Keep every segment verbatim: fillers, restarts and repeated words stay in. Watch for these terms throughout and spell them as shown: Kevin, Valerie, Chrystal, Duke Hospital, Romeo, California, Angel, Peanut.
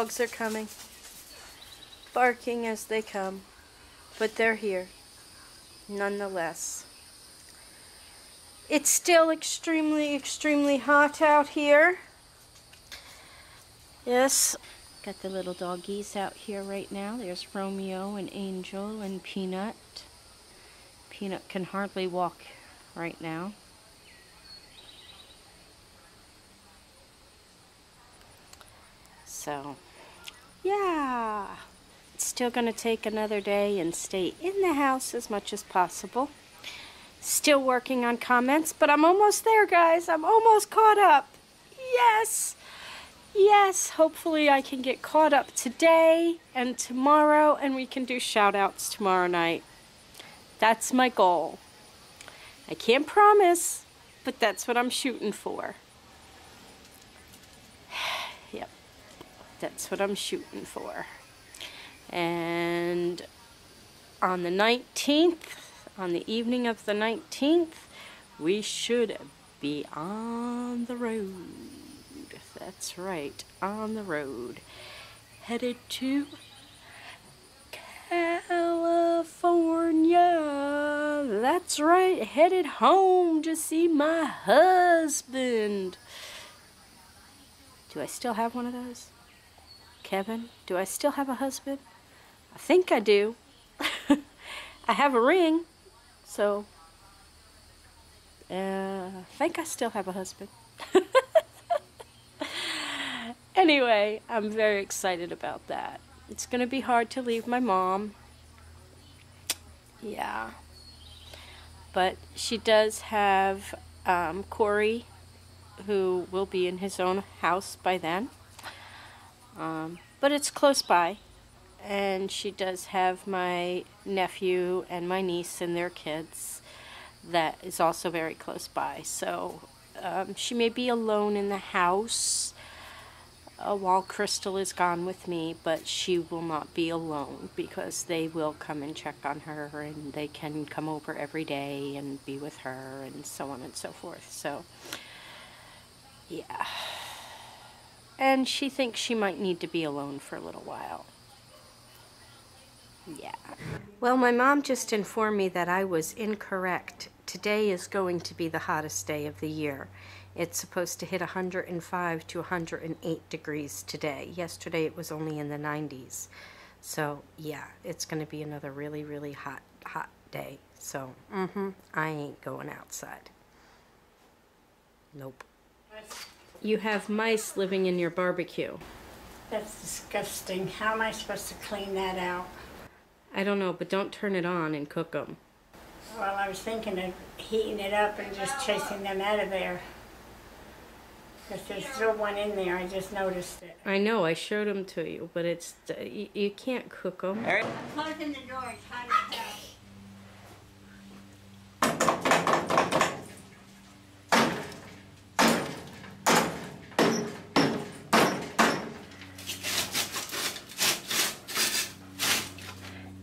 dogs are coming, barking as they come, but they're here, nonetheless. It's still extremely, extremely hot out here. Yes, got the little doggies out here right now. There's Romeo and Angel and Peanut. Peanut can hardly walk right now. So, yeah, it's still going to take another day and stay in the house as much as possible. Still working on comments, but I'm almost there, guys. I'm almost caught up. Yes, yes, hopefully I can get caught up today and tomorrow, and we can do shout-outs tomorrow night. That's my goal. I can't promise, but that's what I'm shooting for. Yep. That's what I'm shooting for. And on the nineteenth, on the evening of the nineteenth, we should be on the road. That's right, on the road. Headed to California. That's right, headed home to see my husband. Do I still have one of those? Kevin, do I still have a husband? I think I do. I have a ring, so uh, I think I still have a husband. Anyway, I'm very excited about that. It's going to be hard to leave my mom. Yeah. But she does have um, Corey, who will be in his own house by then. Um, but it's close by, and she does have my nephew and my niece and their kids that is also very close by, so um, she may be alone in the house uh, while Crystal is gone with me, but she will not be alone because they will come and check on her, and they can come over every day and be with her and so on and so forth. So yeah. And she thinks she might need to be alone for a little while. Yeah. Well, my mom just informed me that I was incorrect. Today is going to be the hottest day of the year. It's supposed to hit one hundred five to one hundred eight degrees today. Yesterday it was only in the nineties. So, yeah, it's going to be another really, really hot, hot day. So, mm-hmm, I ain't going outside. Nope. You have mice living in your barbecue. That's disgusting. How am I supposed to clean that out? I don't know, but don't turn it on and cook them. Well, I was thinking of heating it up and just chasing them out of there. Because there's still one in there. I just noticed it. I know. I showed them to you, but it's you, you can't cook them. All right. I'm closing the door. It's hot as hell.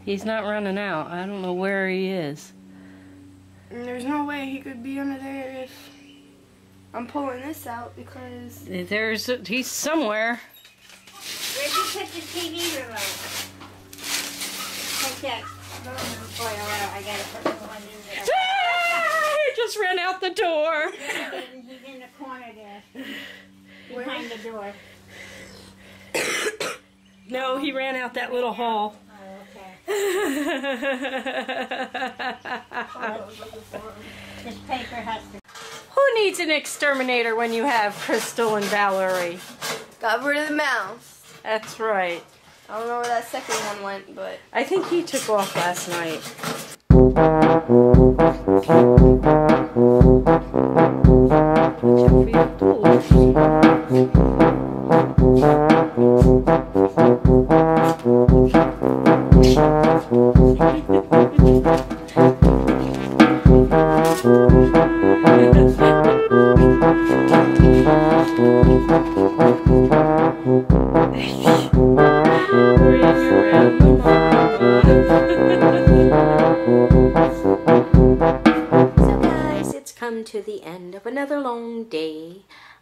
He's not running out. I don't know where he is. And there's no way he could be under there if I'm pulling this out because... There's... He's somewhere. Where'd you put the T V remote? Like that. No, no, boy, I gotta put the one in there. Ah! He just ran out the door. He's in the corner there. Behind the door. No, he ran out that little hall. Who needs an exterminator when you have Crystal and Valerie? Got rid of the mouse. That's right. I don't know where that second one went, but... I think he took off last night.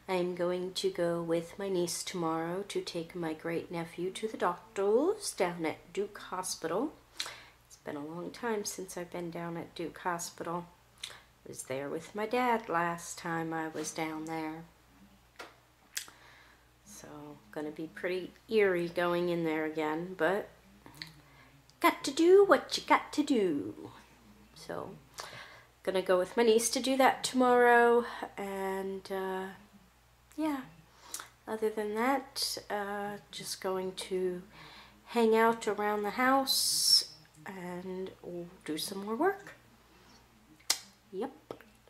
I'm going to go with my niece tomorrow to take my great-nephew to the doctors down at Duke Hospital. It's been a long time since I've been down at Duke Hospital. I was there with my dad last time I was down there. So, gonna be pretty eerie going in there again, but got to do what you got to do. So, gonna go with my niece to do that tomorrow, and uh, yeah, other than that, uh, just going to hang out around the house and do some more work. Yep.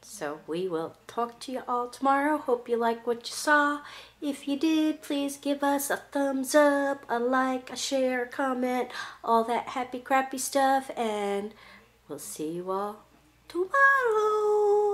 So we will talk to you all tomorrow. Hope you like what you saw. If you did, please give us a thumbs up, a like, a share, a comment, all that happy crappy stuff, and we'll see you all tomorrow.